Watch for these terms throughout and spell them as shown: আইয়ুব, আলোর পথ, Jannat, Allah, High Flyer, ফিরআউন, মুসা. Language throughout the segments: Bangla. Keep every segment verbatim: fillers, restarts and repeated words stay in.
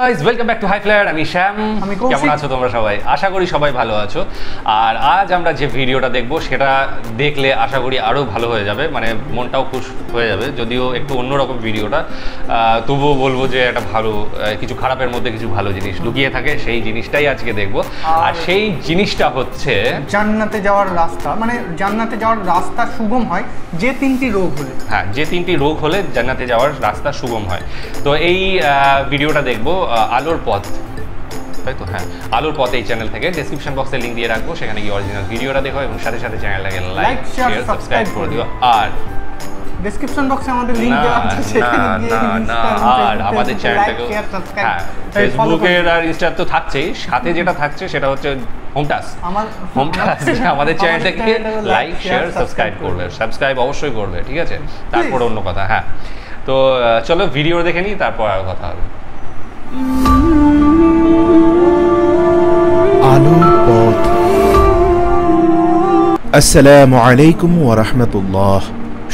guys, welcome back to High Flyer. আমি শ্যাম। আমি কৌশিক। কেমন আছো তোমরা সবাই? আশা করি সবাই ভালো আছো। আর আজ আমরা যে ভিডিওটা দেখব সেটা দেখলে আশা করি আরো ভালো হয়ে যাবে, মানে মনটাও খুশ হয়ে যাবে। যদিও একটু অন্যরকম ভিডিওটা, তবুও বলবো যে একটা ভালো, কিছু খারাপের মধ্যে কিছু ভালো জিনিস লুকিয়ে থাকে, সেই জিনিসটাই আজকে দেখব। আর সেই জিনিসটা হচ্ছে জান্নাতে যাওয়ার রাস্তা, মানে জান্নাতে যাওয়ার রাস্তা সুগম হয় যে তিনটি রোগ হলে। হ্যাঁ, যে তিনটি রোগ হলে জান্নাতে যাওয়ার রাস্তা সুগম হয়। তো এই ভিডিওটা দেখবো আলোর পথ, তাই তো? হ্যাঁ, আলোর পথ এই চ্যানেল থেকে। ডেসক্রিপশন বক্সে লিংক দিয়ে রাখবো, সেখানে গিয়ে অরিজিনাল ভিডিওটা দেখো এবং সাথে সাথে চ্যানেলটাকে লাইক, শেয়ার, সাবস্ক্রাইব করে দিও। আর ডেসক্রিপশন বক্সে আমাদের লিংক দেওয়া আছে, সেখানে গিয়ে আর আমাদের চ্যানেলটাকে লাইক, শেয়ার, সাবস্ক্রাইব। ফেসবুক আর ইনস্টা তো থাকছেই, সাথে যেটা থাকছে সেটা হচ্ছে হোমটাস। আমার হোমটাস আমাদের চ্যানেলটাকে লাইক, শেয়ার, সাবস্ক্রাইব করবে। সাবস্ক্রাইব অবশ্যই করবে, ঠিক আছে? তারপর অন্য কথা। হ্যাঁ, তো চলো ভিডিও দেখে নিই, তারপর আর কথা হবে। আলোর পথ। আসসালামু আলাইকুম ওয়া রাহমাতুল্লাহ।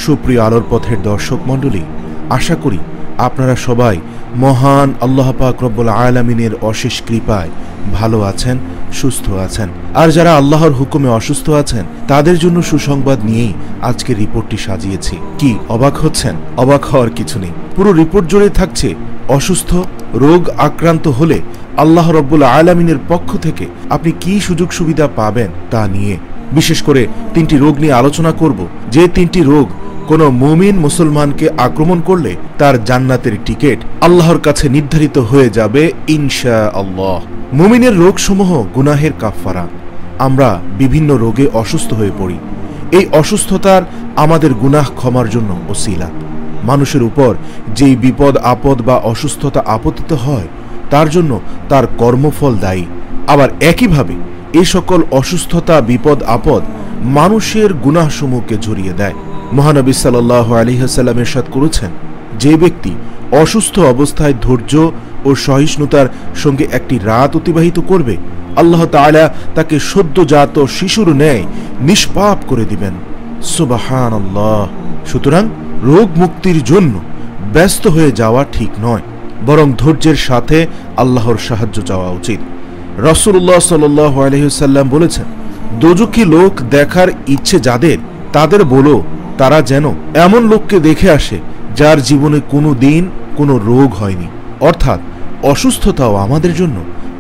সুপ্রিয় আলোর পথের দর্শক মণ্ডলী, আশা করি আপনারা সবাই মহান আল্লাহ পাক রব্বুল আলামিনের অশেষ কৃপায় ভালো আছেন, সুস্থ আছেন। আর যারা আল্লাহর হুকুমে অসুস্থ আছেন তাদের জন্য সুসংবাদ নিয়েই আজকে রিপোর্টটি সাজিয়েছি। কি অবাক হচ্ছেন? অবাক হওয়ার কিছু নেই। পুরো রিপোর্ট জুড়ে থাকছে অসুস্থ, রোগ আক্রান্ত হলে আল্লাহ রব্বুল আলামিনের পক্ষ থেকে আপনি কি সুযোগ সুবিধা পাবেন তা নিয়ে। বিশেষ করে তিনটি রোগ নিয়ে আলোচনা করব, যে তিনটি রোগ কোন মুমিন মুসলমানকে আক্রমণ করলে তার জান্নাতের টিকিট আল্লাহর কাছে নির্ধারিত হয়ে যাবে ইনশাআল্লাহ। মুমিনের রোগসমূহ গুনাহের কাফফারা। আমরা বিভিন্ন রোগে অসুস্থ হয়ে পড়ি। এই অসুস্থতার আমাদের গুনাহ ক্ষমার জন্য ওসিলা। মানুষের উপর যেই বিপদ আপদ বা অসুস্থতা আপতিত হয় তার জন্য তার কর্মফল দায়ী। আবার একইভাবে এই সকল অসুস্থতা, বিপদ আপদ মানুষের গুনাহসমূহকে জড়িয়ে দেয়। মহানবী সাল্লাল্লাহু আলাইহি ওয়াসাল্লাম ইরশাদ করেছেন, যে ব্যক্তি অসুস্থ অবস্থায় ধৈর্য ও সহিষ্ণুতার সঙ্গে একটি রাত অতিবাহিত করবে, আল্লাহ তাআলা তাকে সদ্যজাত শিশুর ন্যায় নিষ্পাপ করে দিবেন। সুবহানাল্লাহ। সুতরাং রোগ মুক্তির জন্য ব্যস্ত হয়ে যাওয়া ঠিক নয়, বরং ধৈর্যের সাথে আল্লাহর সাহায্য চাওয়া উচিত। রাসূলুল্লাহ সাল্লাল্লাহু আলাইহি ওয়াসাল্লাম বলেছেন, দোজখী লোক দেখার ইচ্ছে যাদের, তাদের বলো তারা যেন এমন লোককে দেখে আসে যার জীবনে কোনো দিন কোনো রোগ হয়নি। অর্থাৎ অসুস্থতাও আমাদের জন্য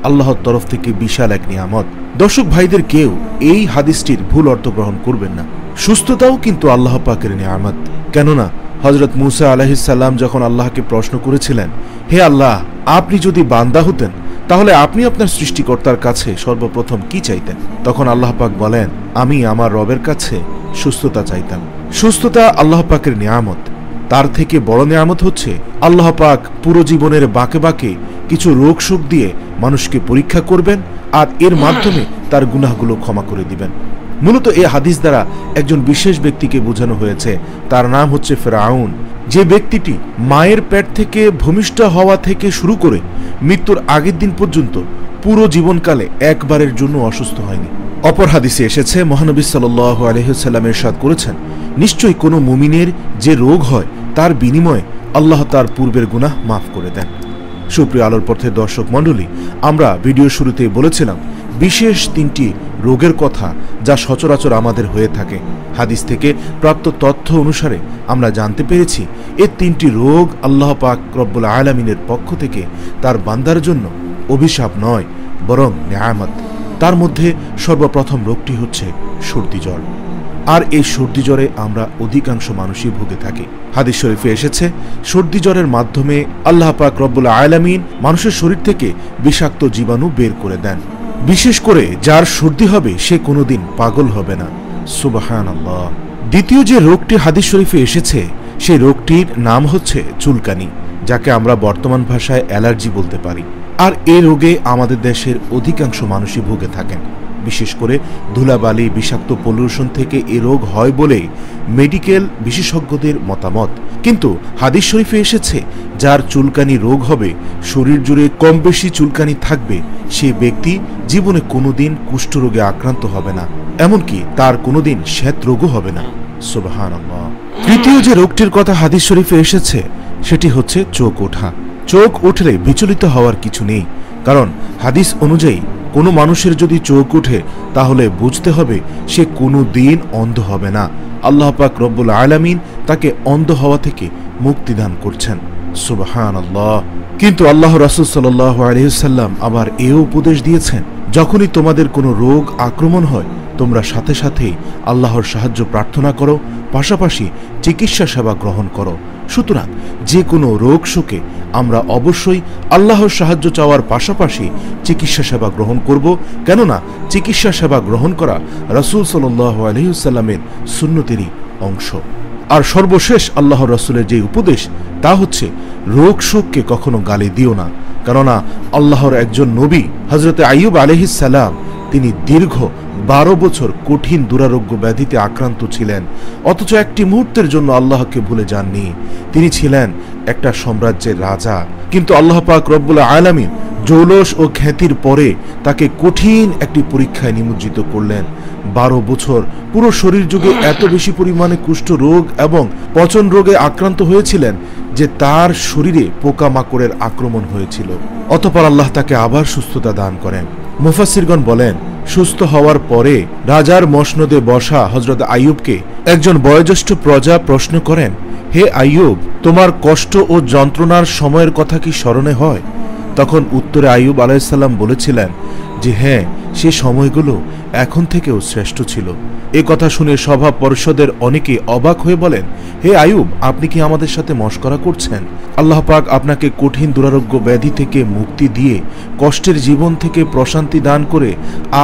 আল্লাহর তরফ থেকে বিশাল এক নিয়ামত। দর্শক ভাইদের কেউ এই হাদিসটির ভুল অর্থ গ্রহণ করবেন না। সুস্থতাও কিন্তু আল্লাহ পাকের নিয়ামত, কেননা হযরত মুসা আলাইহিস সালাম যখন আল্লাহকে প্রশ্ন করেছিলেন, হে আল্লাহ, আপনি যদি বান্দা হতেন তাহলে আপনি আপনার সৃষ্টিকর্তার কাছে সর্বপ্রথম কি চাইতেন? তখন আল্লাহ পাক বলেন, আমি আমার রবের কাছে সুস্থতা চাইতাম। সুস্থতা আল্লাহ পাকের নিয়ামত। তার থেকে বড় নিয়ামত হচ্ছে আল্লাহ পাক পুরো জীবনের বাঁকে বাঁকে কিছু রোগ শোক দিয়ে মানুষকে পরীক্ষা করবেন আর এর মাধ্যমে তার গুনাহগুলো ক্ষমা করে দিবেন। মূলত এই হাদিস দ্বারা একজন বিশেষ ব্যক্তিকে বোঝানো হয়েছে, তার নাম হচ্ছে ফিরআউন। যে ব্যক্তিটি মায়ের পেট থেকে ভূমিষ্ঠ হওয়া থেকে শুরু করে মৃত্যুর আগের দিন পর্যন্ত পুরো জীবনকালে একবারের জন্য অসুস্থ হয়নি। অপর হাদিসে এসেছে, মহানবী সাল্লাল্লাহু আলাইহি ওয়াসাল্লাম ইরশাদ করেছেন, নিশ্চয়ই কোনো মুমিনের যে রোগ হয় তার বিনিময়ে আল্লাহ তার পূর্বের গুনাহ মাফ করে দেন। সুপ্রিয় আলোর পথের দর্শক মণ্ডলী, আমরা ভিডিও শুরুতে বলেছিলাম বিশেষ তিনটি রোগের কথা যা সচরাচর আমাদের হয়ে থাকে। হাদিস থেকে প্রাপ্ত তথ্য অনুসারে আমরা জানতে পেরেছি এই তিনটি রোগ আল্লাহ পাক রব্বুল আলামিনের পক্ষ থেকে তার বান্দার জন্য অভিশাপ নয়, বরং নিয়ামত। তার মধ্যে সর্বপ্রথম রোগটি হচ্ছে সর্দি জ্বর। আর এই সর্দি জ্বরে আমরা অধিকাংশ মানুষই ভুগে থাকি। হাদিস শরীফে এসেছে, সর্দি জ্বরের মাধ্যমে আল্লাহ পাক রব্বুল আলামিন মানুষের শরীর থেকে বিষাক্ত জীবাণু বের করে দেন। বিশেষ করে যার সর্দি হবে সে কোনোদিন পাগল হবে না। সুবহানাল্লাহ। দ্বিতীয় যে রোগটি হাদিস শরীফে এসেছে সেই রোগটির নাম হচ্ছে চুলকানি, যাকে আমরা বর্তমান ভাষায় অ্যালার্জি বলতে পারি। আর এই রোগে আমাদের দেশের অধিকাংশ মানুষই ভুগে থাকেন। বিশেষ করে ধুলাবালি, বিষাক্ত পলিউশন থেকে এ রোগ হয় বলে মেডিকেল বিশেষজ্ঞদের মতামত। কিন্তু হাদিস শরীফে এসেছে, যার চুলকানি রোগ হবে, শরীর জুড়ে কম বেশি চুলকানি থাকবে, সে ব্যক্তি জীবনে কোনোদিন কুষ্ঠরোগে আক্রান্ত হবে না, এমনকি তার কোনোদিন শ্বেত রোগও হবে না। সুবহানাল্লাহ। তৃতীয় যে রোগটির কথা হাদিস শরীফে এসেছে সেটি হচ্ছে চোখ ওঠা। চোখ উঠলে বিচলিত হওয়ার কিছু নেই, কারণ হাদিস অনুযায়ী কোনো মানুষের যদি চোখ উঠে তাহলে বুঝতে হবে সে কোনো দিন অন্ধ হবে না। আল্লাহ পাক রব্বুল আলামিন তাকে অন্ধ হওয়া থেকে মুক্তিদান করছেন। সুবহানাল্লাহ। কিন্তু আল্লাহ রাসূল সাল্লাল্লাহু আলাইহি ওয়াসাল্লাম আবার এও উপদেশ দিয়েছেন, যখনই তোমাদের কোনো রোগ আক্রমণ হয় তোমরা সাথে সাথেই আল্লাহর সাহায্য প্রার্থনা করো, পাশাপাশি চিকিৎসা সেবা গ্রহণ করো। সুতরাং যে কোনো রোগ শোকে আমরা অবশ্যই আল্লাহর সাহায্য চাওয়ার পাশাপাশি চিকিৎসা সেবা গ্রহণ করব, কেননা চিকিৎসা সেবা গ্রহণ করা রাসূল সাল্লাল্লাহু আলাইহি ওয়াসাল্লামের সুন্নতেরই অংশ। আর সর্বশেষ আল্লাহ রাসূলের যে উপদেশ তা হচ্ছে, রোগ শোককে কখনো গালি দিও না, কেননা আল্লাহর একজন নবী হযরতে আইয়ুব আলাইহিস সালাম তিনি দীর্ঘ বারো বছর কঠিন দুরারোগ্য ব্যাধিতে আক্রান্ত ছিলেন, অথচ একটি মুহূর্তের জন্য আল্লাহকে ভুলে যাননি। তিনি ছিলেন একটা সাম্রাজ্যের রাজা, কিন্তু আল্লাহ পাক রব্বুল আলামিন জৌলস ও খ্যাতির পরে তাকে কঠিন একটি পরীক্ষায় নিমজ্জিত করলেন। বারো বছর পুরো শরীর জুড়ে এত বেশি পরিমাণে কুষ্ঠ রোগ এবং পচন রোগে আক্রান্ত হয়েছিলেন যে তার শরীরে পোকামাকড়ের আক্রমণ হয়েছিল। অতঃপর আল্লাহ তাকে আবার সুস্থতা দান করেন। মুফাসসিরগণ বলেন, সুস্থ হওয়ার পরে রাজার মসনদে বসা হযরত আইয়ুবকে একজন বয়োজ্যেষ্ঠ প্রজা প্রশ্ন করেন, হে আইয়ুব, তোমার কষ্ট ও যন্ত্রণার সময়ের কথা কি স্মরণে হয়? তখন উত্তরে আইয়ুব আলাইহিস সালাম বলেছিলেন যে হ্যাঁ, সে সময়গুলো এখন থেকেও শ্রেষ্ঠ ছিল। এ কথা শুনে সভা পরিষদের অনেকে অবাক হয়ে বলেন, হে আইয়ুব, আপনি কি আমাদের সাথে মশকরা করছেন? আল্লাহ পাক আপনাকে কঠিন দুরারোগ্য ব্যাধি থেকে মুক্তি দিয়ে, কষ্টের জীবন থেকে প্রশান্তি দান করে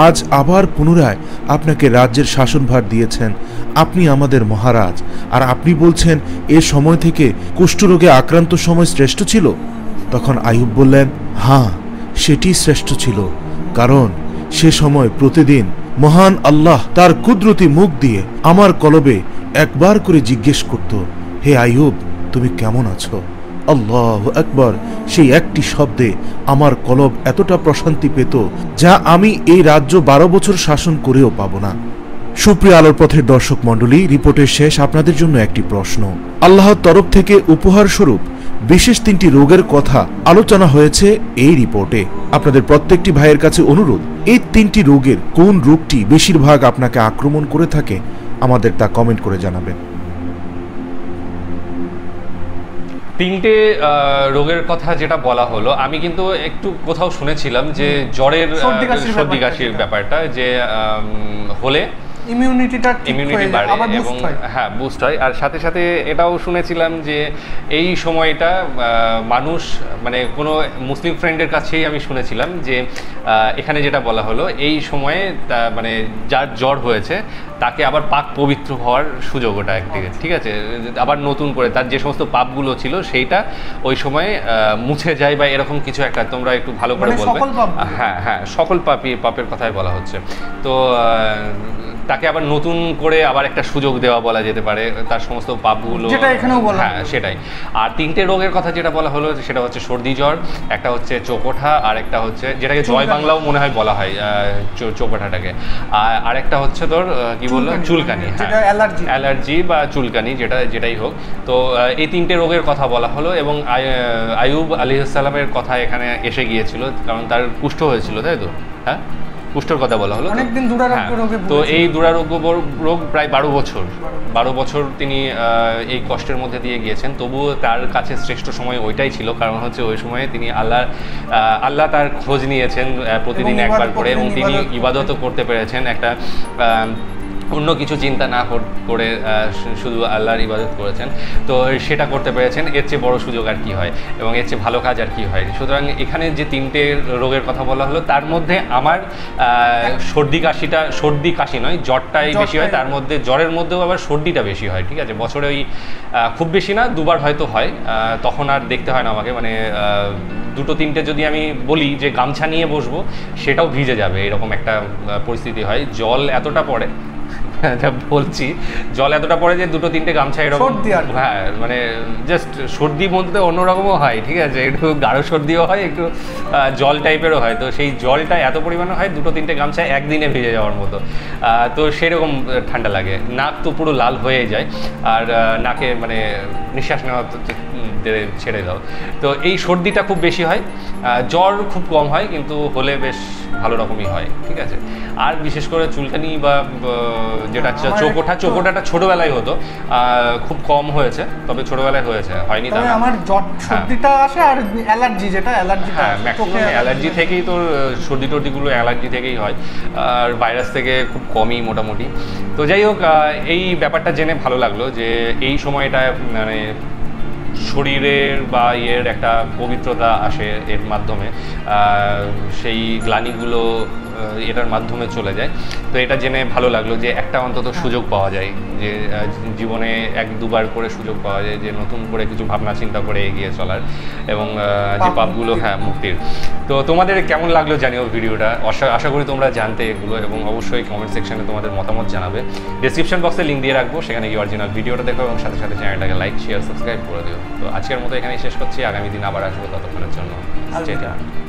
আজ আবার পুনরায় আপনাকে রাজ্যের শাসনভার দিয়েছেন। আপনি আমাদের মহারাজ, আর আপনি বলছেন এ সময় থেকে কুষ্ঠরোগে আক্রান্ত সময় শ্রেষ্ঠ ছিল? তখন আইয়ুব বললেন, হ্যাঁ, সেটি শ্রেষ্ঠ ছিল, কারণ সে সময় প্রতিদিন মহান আল্লাহ তার কুদরতি মুখ দিয়ে আমার কলবে একবার করে জিজ্ঞেস করত, হে আইয়ুব, তুমি কেমন আছো? আল্লাহু আকবার, সেই একটি শব্দে আমার কলব এতটা প্রশান্তি পেত যা আমি এই রাজ্য বারো বছর শাসন করেও পাব না। সুপ্রিয় আলোর পথের দর্শক মণ্ডলী, রিপোর্টের শেষ আপনাদের জন্য একটি প্রশ্ন। আল্লাহর তরফ থেকে উপহার স্বরূপ বিশেষ তিনটি রোগের কথা আলোচনা হয়েছে এই রিপোর্টে। আপনাদের প্রত্যেকটি ভাইয়ের কাছে অনুরোধ, এই তিনটি রোগের কোন রোগটি বেশিরভাগ আপনাকে আক্রমণ করে থাকে আমাদের তা কমেন্ট করে জানাবেন। তিনটে রোগের কথা যেটা বলা হলো, আমি কিন্তু একটু কোথাও শুনেছিলাম যে জ্বরের, সর্দি কাশির ব্যাপারটা যে হলে ইমিউনিটিটা ইমিউনিটি বাড়ে এবং হ্যাঁ বুস্ট হয়। আর সাথে সাথে এটাও শুনেছিলাম যে এই সময়টা মানুষ মানে কোনো মুসলিম ফ্রেন্ডের কাছেই আমি শুনেছিলাম যে এখানে যেটা বলা হলো এই সময়ে মানে যার জ্বর হয়েছে তাকে আবার পাক পবিত্র হওয়ার সুযোগ, ওটা একদিকে ঠিক আছে, আবার নতুন করে তার যে সমস্ত পাপগুলো ছিল সেইটা ওই সময়ে মুছে যায় বা এরকম কিছু একটা, তোমরা একটু ভালো করে বলবে। হ্যাঁ হ্যাঁ, সকল পাপই, পাপের কথাই বলা হচ্ছে। তো তাকে আবার নতুন করে আবার একটা সুযোগ দেওয়া বলা যেতে পারে তার সমস্ত পাপগুলো, হ্যাঁ সেটাই। আর তিনটে রোগের কথা যেটা বলা হলো সেটা হচ্ছে সর্দি জ্বর, একটা হচ্ছে চোকোঠা, আর একটা হচ্ছে যেটাকে জয় বাংলাও মনে হয় বলা হয় চোকোঠাটাকে, আর আরেকটা হচ্ছে তোর কি বললো চুলকানি, অ্যালার্জি, অ্যালার্জি বা চুলকানি, যেটা যেটাই হোক। তো এই তিনটে রোগের কথা বলা হলো এবং আইয়ুব আলাইহিস সালামের কথা এখানে এসে গিয়েছিল, কারণ তার কুষ্ঠ হয়েছিল, তাই তো? হ্যাঁ, কুষ্ঠের কথা বলা হলো। তো এই দুরারোগ্য রোগ প্রায় বারো বছর বারো বছর তিনি এই কষ্টের মধ্যে দিয়ে গিয়েছেন, তবুও তার কাছে শ্রেষ্ঠ সময় ওইটাই ছিল, কারণ হচ্ছে ওই সময়ে তিনি আল্লাহ আল্লাহ তার খোঁজ নিয়েছেন প্রতিদিন একবার করে, এবং তিনি ইবাদতও করতে পেরেছেন, একটা অন্য কিছু চিন্তা না করে শুধু আল্লাহর ইবাদত করেছেন। তো সেটা করতে পেরেছেন, এর চেয়ে বড় সুযোগ আর কি হয়, এবং এর চেয়ে ভালো কাজ আর কি হয়। সুতরাং এখানে যে তিনটে রোগের কথা বলা হলো তার মধ্যে আমার সর্দি কাশিটা, সর্দি কাশি নয় জ্বরটাই বেশি হয়, তার মধ্যে জ্বরের মধ্যেও আবার সর্দিটা বেশি হয়, ঠিক আছে। বছরে ওই খুব বেশি না, দুবার হয়তো হয়, তখন আর দেখতে হয় না আমাকে, মানে দুটো তিনটে যদি আমি বলি যে গামছা নিয়ে বসবো সেটাও ভিজে যাবে, এরকম একটা পরিস্থিতি হয়, জল এতটা পড়ে। বলছি জল এতটা পড়ে যে দুটো তিনটে গামছা এরকম সর্দি, আর হ্যাঁ মানে জাস্ট সর্দি বলতে অন্যরকমও হয়, ঠিক আছে, একটু গাঢ় সর্দিও হয়, একটু জল টাইপেরও হয়। তো সেই জলটা এত পরিমাণে হয় দুটো তিনটে গামছা একদিনে ভিজে যাওয়ার মতো, তো সেরকম ঠান্ডা লাগে, নাক তো পুরো লাল হয়ে যায়, আর নাকে মানে নিঃশ্বাস নেওয়া ছেড়ে দাও। তো এই সর্দিটা খুব বেশি হয়, জ্বর খুব কম হয়, কিন্তু হলে বেশ ভালো রকমই হয়, ঠিক আছে। আর বিশেষ করে চুলকানি বা যেটা চোখোটা, চোখোটাটা ছোটবেলায় হতো, খুব কম হয়েছে, তবে ছোটবেলায় হয়েছে, হয়নি তাই আমার জ্বর সর্দিটা আসে। আর অ্যালার্জি, যেটা অ্যালার্জিটা ম্যাক্সিমাম অ্যালার্জি থেকেই, তোর সর্দি টর্দিগুলো অ্যালার্জি থেকেই হয়, আর ভাইরাস থেকে খুব কমই মোটামুটি। তো যাই হোক, এই ব্যাপারটা জেনে ভালো লাগলো যে এই সময়টা মানে শরীরের বা ইয়ের একটা পবিত্রতা আসে এর মাধ্যমে, সেই গ্লানিগুলো এটার মাধ্যমে চলে যায়। তো এটা জেনে ভালো লাগলো যে একটা অন্তত সুযোগ পাওয়া যায়, যে জীবনে এক দুবার করে সুযোগ পাওয়া যায় যে নতুন করে কিছু ভাবনা চিন্তা করে এগিয়ে চলার, এবং যে পাপগুলো হ্যাঁ মুক্তির। তো তোমাদের কেমন লাগলো জানিও ভিডিওটা, আশা আশা করি তোমরা জানতে এগুলো, এবং অবশ্যই কমেন্ট সেকশানে তোমাদের মতামত জানাবে। ডিসক্রিপশন বক্সে লিঙ্ক দিয়ে রাখবো, সেখানে গিয়ে অরিজিনাল ভিডিওটা দেখো, এবং সাথে সাথে চ্যানেলটাকে লাইক শেয়ার সাবস্ক্রাইব করে দিও। তো আজকের মতো এখানেই শেষ করছি, আগামী দিন আবার আসবো, ততক্ষণের জন্য যেটা